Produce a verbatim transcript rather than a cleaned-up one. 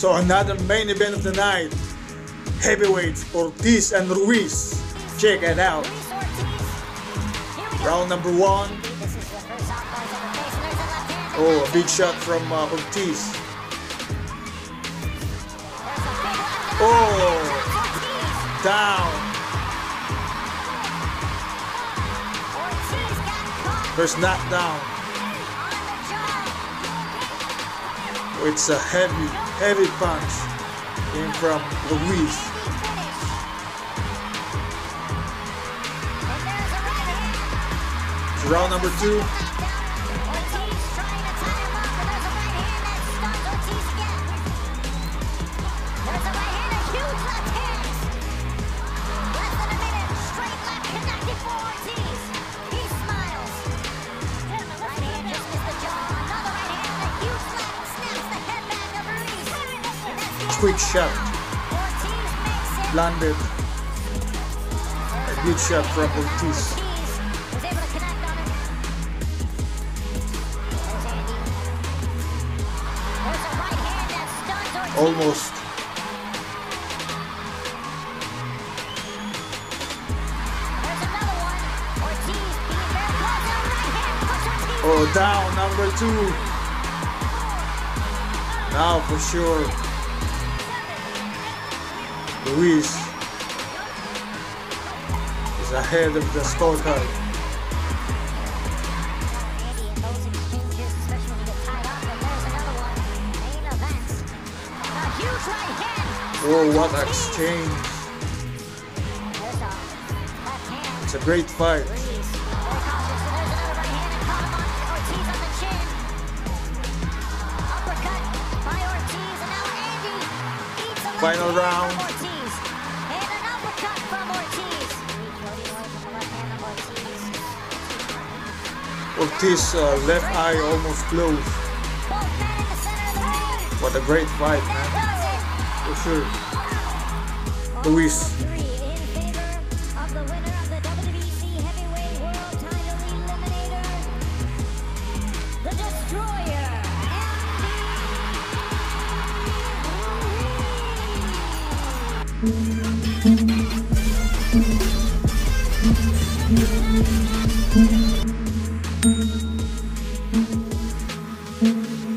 So another main event of the night, heavyweights Ortiz and Ruiz. Check it out. Round number one. Oh, a big shot from uh, Ortiz. Oh, down. First knockdown. It's a heavy, heavy punch came from Luis. It's round number two. Quick shot, landed, a good shot from Ortiz. Almost. Oh, down, number two. Now for sure. Luis is ahead of the scorecard. Oh, what an exchange! It's a great fight. Final round. Ortiz uh, left eye almost closed. What a great fight, man. For sure. Luis. Mm-hmm.